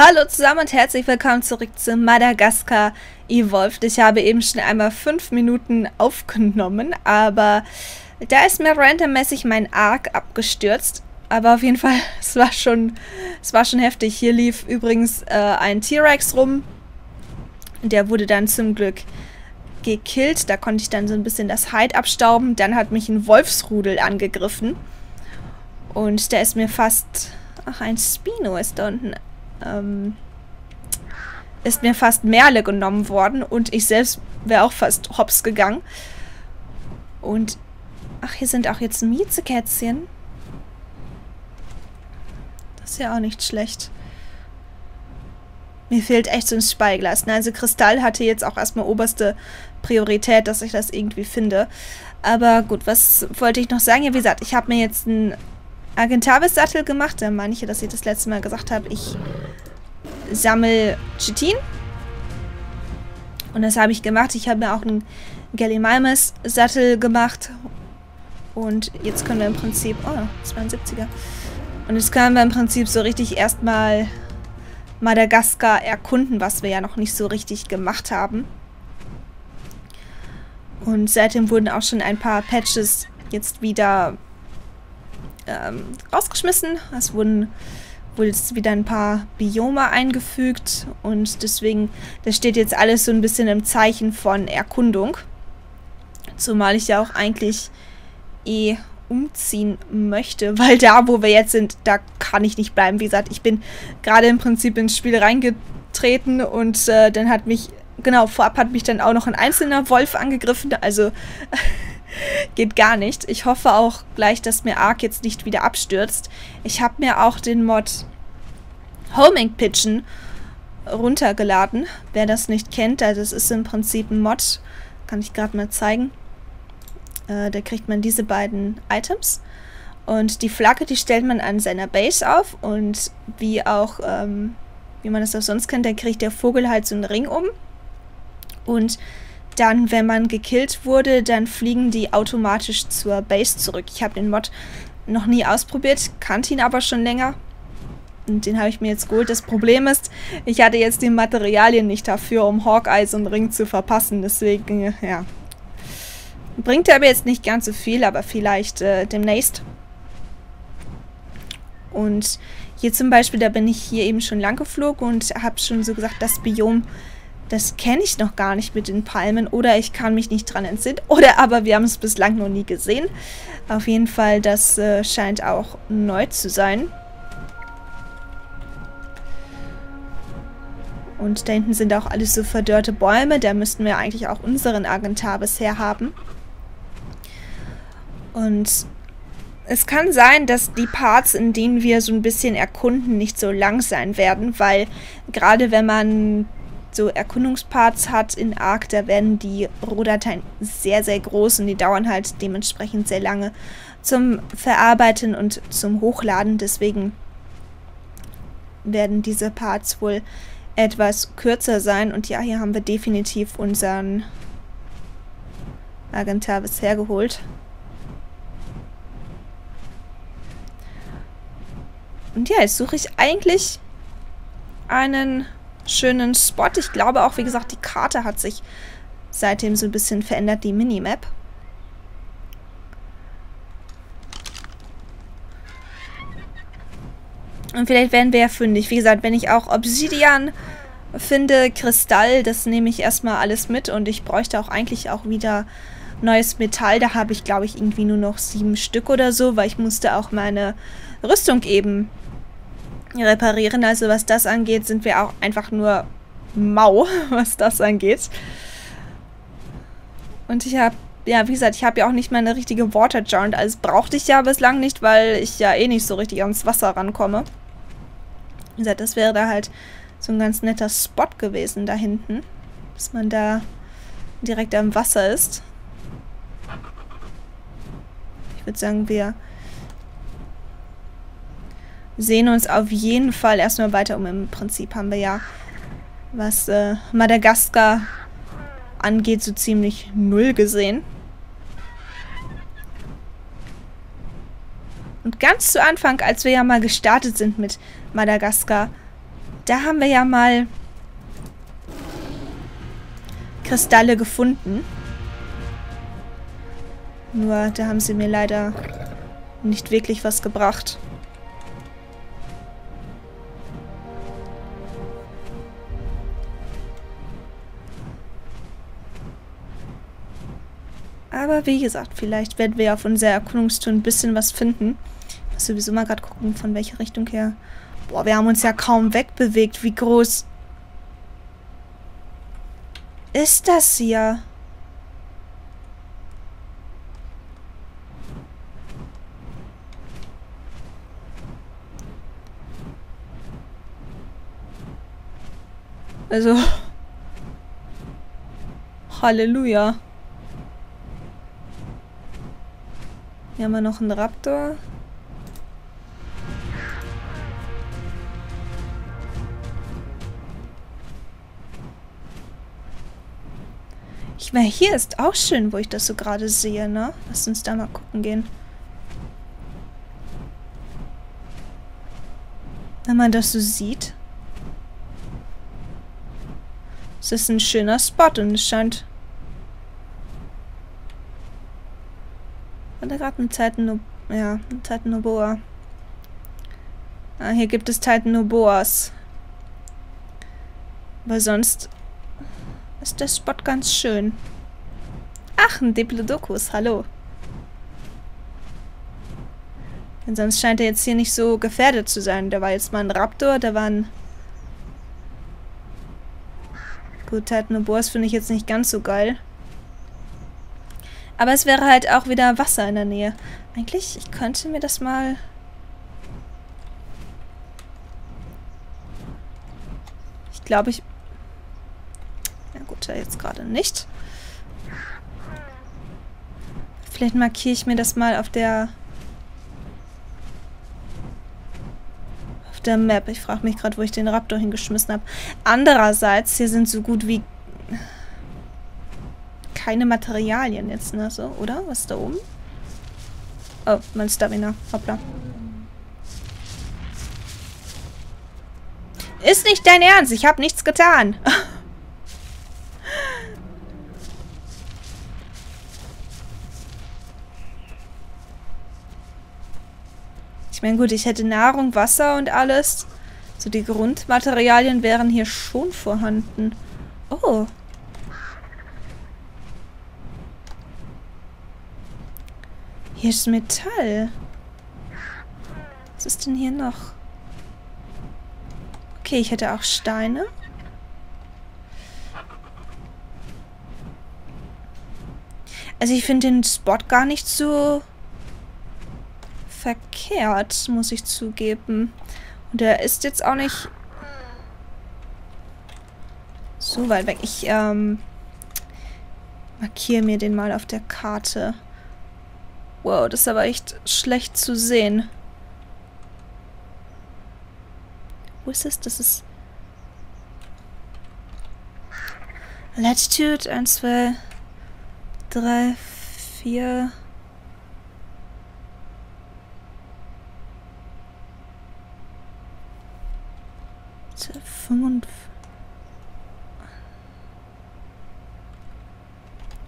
Hallo zusammen und herzlich willkommen zurück zu Madagascar Evolved. Ich habe eben schon einmal 5 Minuten aufgenommen, aber da ist mir randommäßig mein ARK abgestürzt. Aber auf jeden Fall, es war schon heftig. Hier lief übrigens ein T-Rex rum. Der wurde dann zum Glück gekillt. Da konnte ich dann so ein bisschen das Hide abstauben. Dann hat mich ein Wolfsrudel angegriffen. Und der ist mir fast... Ach, ein Spino ist da unten... ist mir fast Merle genommen worden und ich selbst wäre auch fast hops gegangen. Und ach, hier sind auch jetzt Miezekätzchen. Das ist ja auch nicht schlecht. Mir fehlt echt so ein Speiglas. Ne? Also Kristall hatte jetzt auch erstmal oberste Priorität, dass ich das irgendwie finde. Aber gut, was wollte ich noch sagen? Ja, wie gesagt, ich habe mir jetzt einen Argentavis-Sattel gemacht. Da meine ich, dass ich das letzte Mal gesagt habe, ich sammle Chitin. Und das habe ich gemacht. Ich habe mir auch einen Gallimimus-Sattel gemacht. Und jetzt können wir im Prinzip... Oh, das war ein 70er. Und jetzt können wir im Prinzip so richtig erstmal Madagaskar erkunden, was wir ja noch nicht so richtig gemacht haben. Und seitdem wurden auch schon ein paar Patches jetzt wieder rausgeschmissen. Es wurde jetzt wieder ein paar Biome eingefügt und deswegen, das steht jetzt alles so ein bisschen im Zeichen von Erkundung. Zumal ich ja auch eigentlich eh umziehen möchte, weil da, wo wir jetzt sind, da kann ich nicht bleiben. Wie gesagt, ich bin gerade im Prinzip ins Spiel reingetreten und dann hat mich, genau, vorab hat mich dann auch noch ein einzelner Wolf angegriffen, also geht gar nicht. Ich hoffe auch gleich, dass mir ARK jetzt nicht wieder abstürzt. Ich habe mir auch den Mod Homing Pigeon runtergeladen. Wer das nicht kennt, also es ist im Prinzip ein Mod. Kann ich gerade mal zeigen. Da kriegt man diese beiden Items. Und die Flagge, die stellt man an seiner Base auf. Und wie auch, wie man das auch sonst kennt, da kriegt der Vogel halt so einen Ring um. Und dann, wenn man gekillt wurde, dann fliegen die automatisch zur Base zurück. Ich habe den Mod noch nie ausprobiert, kannte ihn aber schon länger. Und den habe ich mir jetzt geholt. Das Problem ist, ich hatte jetzt die Materialien nicht dafür, um Hawkeye so einen Ring zu verpassen. Deswegen, ja. Bringt er aber jetzt nicht ganz so viel, aber vielleicht demnächst. Und hier zum Beispiel, da bin ich hier eben schon lang geflogen und habe schon so gesagt, das Biom... Das kenne ich noch gar nicht mit den Palmen. Oder ich kann mich nicht dran entsinnen. Oder aber wir haben es bislang noch nie gesehen. Auf jeden Fall, das scheint auch neu zu sein. Und da hinten sind auch alles so verdörrte Bäume. Da müssten wir eigentlich auch unseren Argentavis herhaben. Und es kann sein, dass die Parts, in denen wir so ein bisschen erkunden, nicht so lang sein werden. Weil gerade wenn man... so Erkundungsparts hat in ARK, da werden die Rohdateien sehr, sehr groß und die dauern halt dementsprechend sehr lange zum Verarbeiten und zum Hochladen. Deswegen werden diese Parts wohl etwas kürzer sein. Und ja, hier haben wir definitiv unseren Argentavis hergeholt. Und ja, jetzt suche ich eigentlich einen... schönen Spot. Ich glaube auch, wie gesagt, die Karte hat sich seitdem so ein bisschen verändert, die Minimap. Und vielleicht werden wir ja fündig. Wie gesagt, wenn ich auch Obsidian finde, Kristall, das nehme ich erstmal alles mit und ich bräuchte auch eigentlich auch wieder neues Metall. Da habe ich, glaube ich, irgendwie nur noch 7 Stück oder so, weil ich musste auch meine Rüstung eben reparieren. Also was das angeht, sind wir auch einfach nur mau, was das angeht. Und ich habe, ja, wie gesagt, ich habe ja auch nicht mal eine richtige Water Jar und alles brauchte ich ja bislang nicht, weil ich ja eh nicht so richtig ans Wasser rankomme. Wie gesagt, das wäre da halt so ein ganz netter Spot gewesen da hinten, dass man da direkt am Wasser ist. Ich würde sagen, wir sehen uns auf jeden Fall erstmal weiter um. Im Prinzip haben wir ja, was Madagaskar angeht, so ziemlich null gesehen. Und ganz zu Anfang, als wir ja mal gestartet sind mit Madagaskar, Da haben wir ja mal Kristalle gefunden. Nur, da haben sie mir leider nicht wirklich was gebracht. Aber wie gesagt, vielleicht werden wir auf unserer Erkundungstour ein bisschen was finden. Ich muss sowieso mal gerade gucken, von welcher Richtung her. Boah, wir haben uns ja kaum wegbewegt. Wie groß ist das hier? Also, Halleluja. Hier haben wir noch einen Raptor. Ich meine, hier ist auch schön, wo ich das so gerade sehe, ne? Lass uns da mal gucken gehen. Wenn man das so sieht. Es ist ein schöner Spot und es scheint... War da gerade ein Titanoboa. Ah, hier gibt es Titanoboas. Aber sonst ist der Spot ganz schön. Ach, ein Diplodocus, hallo. Denn sonst scheint er jetzt hier nicht so gefährdet zu sein. Da war jetzt mal ein Raptor, da waren... Gut, Titanoboas finde ich jetzt nicht ganz so geil. Aber es wäre halt auch wieder Wasser in der Nähe. Eigentlich, ich könnte mir das mal... Ich glaube, ich... Ja gut, ja jetzt gerade nicht. Vielleicht markiere ich mir das mal auf der... Map. Ich frage mich gerade, wo ich den Raptor hingeschmissen habe. Andererseits, hier sind so gut wie keine Materialien jetzt, ne? So, oder? Was ist da oben? Oh, mein Stamina. Hoppla. Ist nicht dein Ernst! Ich habe nichts getan! Ich meine, gut, ich hätte Nahrung, Wasser und alles. So, die Grundmaterialien wären hier schon vorhanden. Oh. Hier ist Metall. Was ist denn hier noch? Okay, ich hätte auch Steine. Also, ich finde den Spot gar nicht so... verkehrt, muss ich zugeben. Und er ist jetzt auch nicht so weit weg. Ich markiere mir den mal auf der Karte. Wow, das ist aber echt schlecht zu sehen. Wo ist es? Das ist Latitude 1, 2, 3, 4...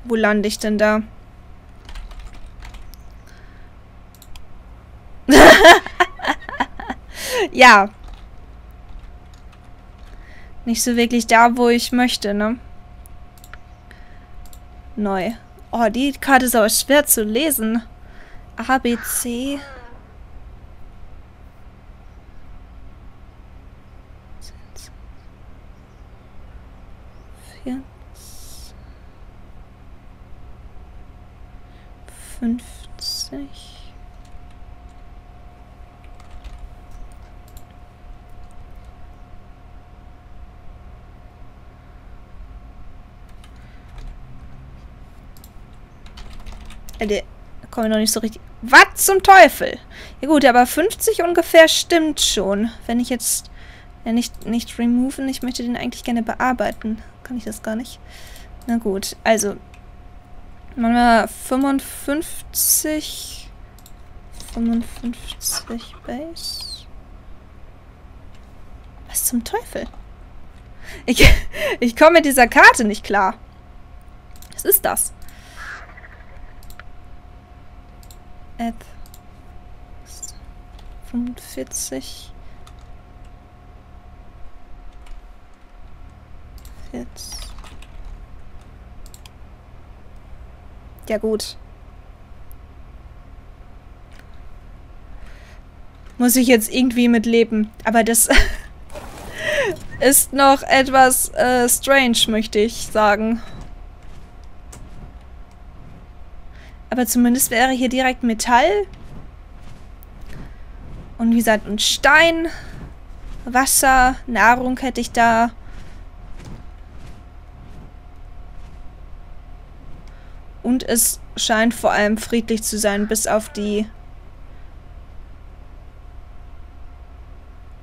Wo lande ich denn da? Ja. Nicht so wirklich da, wo ich möchte, ne? Neu. Oh, die Karte ist aber schwer zu lesen. A, B, C... Da komme ich noch nicht so richtig... Was zum Teufel? Ja gut, aber 50 ungefähr stimmt schon. Wenn ich jetzt... Ja, nicht removen. Ich möchte den eigentlich gerne bearbeiten. Kann ich das gar nicht? Na gut, also... Machen wir 55... 55 Base... Was zum Teufel? Ich komme mit dieser Karte nicht klar. Was ist das? App 45 jetzt. Ja gut. Muss ich jetzt irgendwie mit leben. Aber das ist noch etwas strange, möchte ich sagen. Aber zumindest wäre hier direkt Metall. Und wie gesagt, ein Stein, Wasser, Nahrung hätte ich da. Und es scheint vor allem friedlich zu sein, bis auf die...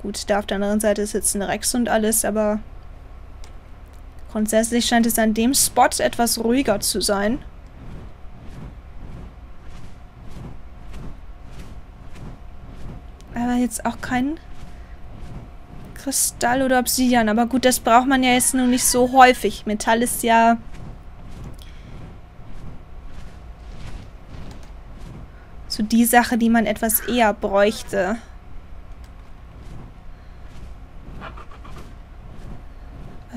Gut, da auf der anderen Seite ist jetzt ein Rex und alles, aber... Grundsätzlich scheint es an dem Spot etwas ruhiger zu sein. Aber jetzt auch kein Kristall oder Obsidian. Aber gut, das braucht man ja jetzt nur nicht so häufig. Metall ist ja... so die Sache, die man etwas eher bräuchte. Aber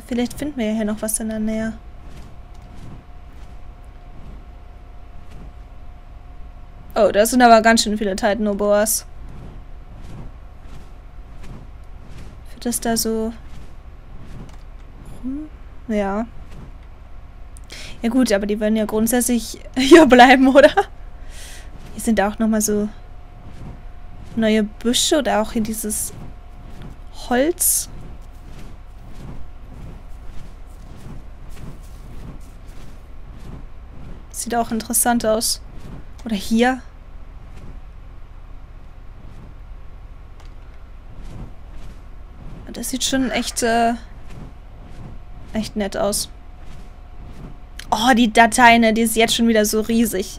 vielleicht finden wir ja hier noch was in der Nähe. Oh, da sind aber ganz schön viele Titanoboas. Für das da so... Ja. Ja gut, aber die werden ja grundsätzlich hier bleiben, oder? Hier sind auch nochmal so neue Büsche oder auch hier dieses Holz. Sieht auch interessant aus. Oder hier. Das sieht schon echt, echt nett aus. Oh, die Datei, ne, die ist jetzt schon wieder so riesig.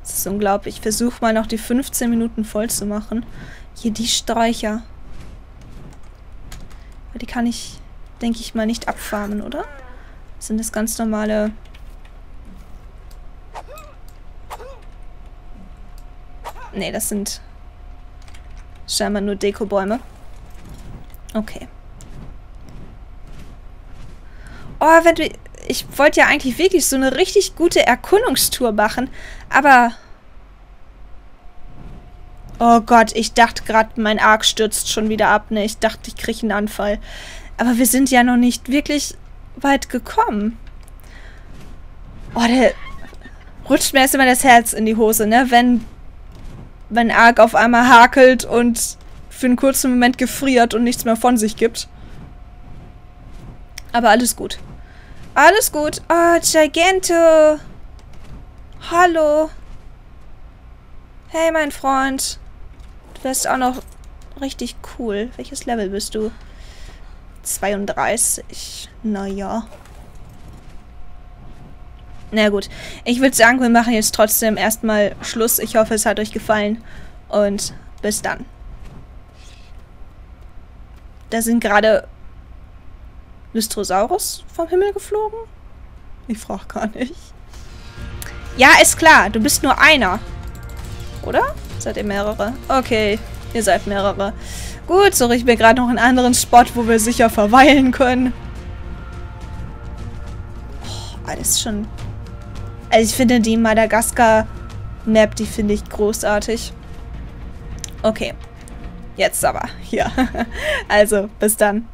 Das ist unglaublich. Ich versuche mal noch die 15 Minuten voll zu machen. Hier die Sträucher. Aber die kann ich, denke ich mal, nicht abfarmen, oder? Das sind das ganz normale... Nee, das sind scheinbar nur Dekobäume. Okay. Oh, wenn du... Ich wollte ja eigentlich wirklich so eine richtig gute Erkundungstour machen, aber... Oh Gott, ich dachte gerade, mein ARK stürzt schon wieder ab, ne? Ich dachte, ich kriege einen Anfall. Aber wir sind ja noch nicht wirklich weit gekommen. Oh, der rutscht mir erst immer das Herz in die Hose, ne? Wenn ARK auf einmal hakelt und für einen kurzen Moment gefriert und nichts mehr von sich gibt. Aber alles gut. Alles gut. Oh, Giganto. Hallo. Hey, mein Freund. Du wärst auch noch richtig cool. Welches Level bist du? 32. Naja. Na gut. Ich würde sagen, wir machen jetzt trotzdem erstmal Schluss. Ich hoffe, es hat euch gefallen. Und bis dann. Da sind gerade... Lystrosaurus vom Himmel geflogen? Ich frage gar nicht. Ja, ist klar. Du bist nur einer. Oder? Seid ihr mehrere? Okay, ihr seid mehrere. Gut, suche ich mir gerade noch einen anderen Spot, wo wir sicher verweilen können. Oh, alles schon... Also ich finde die Madagaskar-Map, die finde ich großartig. Okay. Jetzt aber. Ja. Also, bis dann.